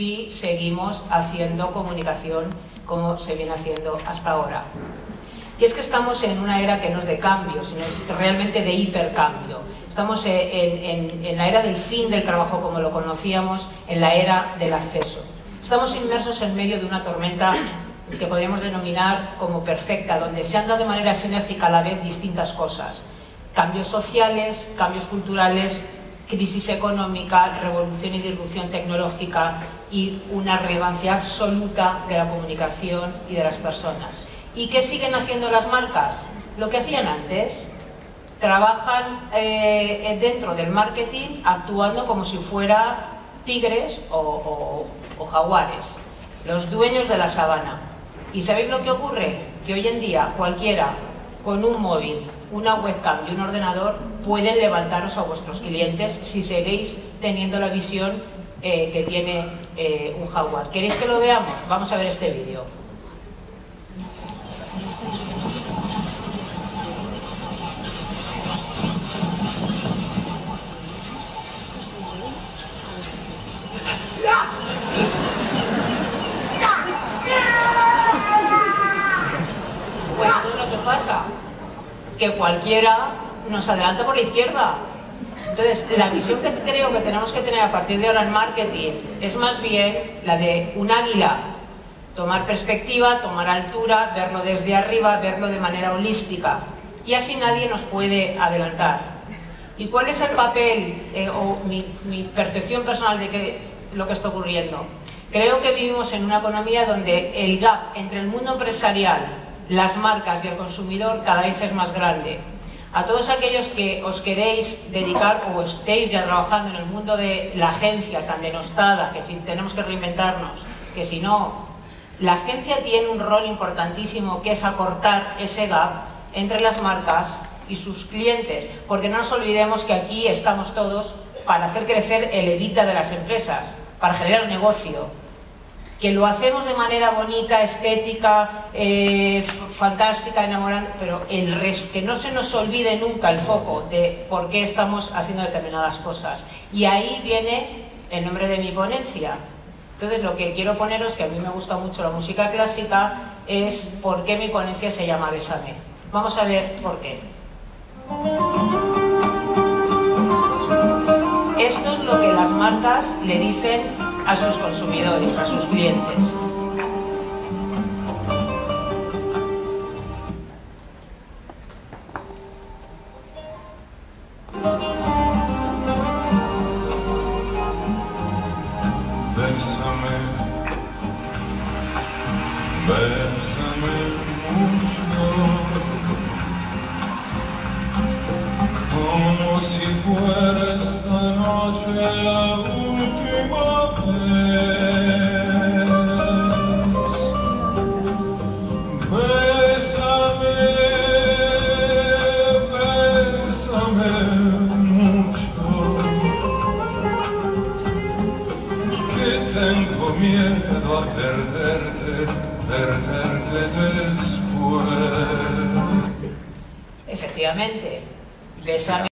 si seguimos haciendo comunicación como se viene haciendo hasta ahora. Y es que estamos en una era que no es de cambio, sino es realmente de hipercambio. Estamos en la era del fin del trabajo como lo conocíamos, en la era del acceso. Estamos inmersos en medio de una tormenta que podríamos denominar como perfecta, donde se han dado de manera sinérgica a la vez distintas cosas. Cambios sociales, cambios culturales, crisis económica, revolución y disrupción tecnológica y una relevancia absoluta de la comunicación y de las personas. ¿Y qué siguen haciendo las marcas? Lo que hacían antes. Trabajan dentro del marketing actuando como si fuera tigres o jaguares, los dueños de la sabana. ¿Y sabéis lo que ocurre? Que hoy en día cualquiera con un móvil, una webcam y un ordenador pueden levantaros a vuestros clientes si seguís teniendo la visión que tiene un jaguar. ¿Queréis que lo veamos? Vamos a ver este vídeo. Pues ¿qué es lo que pasa? Que cualquiera nos adelanta por la izquierda. Entonces, la visión que creo que tenemos que tener a partir de ahora en marketing es más bien la de un águila. Tomar perspectiva, tomar altura, verlo desde arriba, verlo de manera holística. Y así nadie nos puede adelantar. ¿Y cuál es el papel o mi percepción personal de lo que está ocurriendo? Creo que vivimos en una economía donde el gap entre el mundo empresarial, las marcas y el consumidor cada vez es más grande. A todos aquellos que os queréis dedicar o estéis ya trabajando en el mundo de la agencia tan denostada, que si tenemos que reinventarnos, que si no, la agencia tiene un rol importantísimo que es acortar ese gap entre las marcas y sus clientes, porque no nos olvidemos que aquí estamos todos para hacer crecer el EBITDA de las empresas, para generar negocio. Que lo hacemos de manera bonita, estética, fantástica, enamorante, pero que no se nos olvide nunca el foco de por qué estamos haciendo determinadas cosas. Y ahí viene el nombre de mi ponencia. Entonces lo que quiero poneros, que a mí me gusta mucho la música clásica, es por qué mi ponencia se llama Bésame. Vamos a ver por qué. Esto es lo que las marcas le dicen a sus consumidores, a sus clientes. Bésame, bésame mucho, como si fuera esta noche la última vez. Bésame, bésame mucho, que tengo miedo a perderte después. Efectivamente, bésame.